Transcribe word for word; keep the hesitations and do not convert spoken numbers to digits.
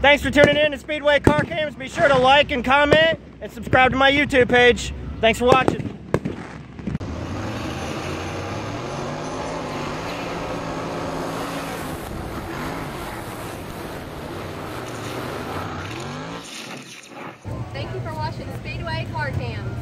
Thanks for tuning in to Speedway Car Cams. Be sure to like and comment and subscribe to my YouTube page. Thanks for watching. Thank you for watching Speedway Car Cams.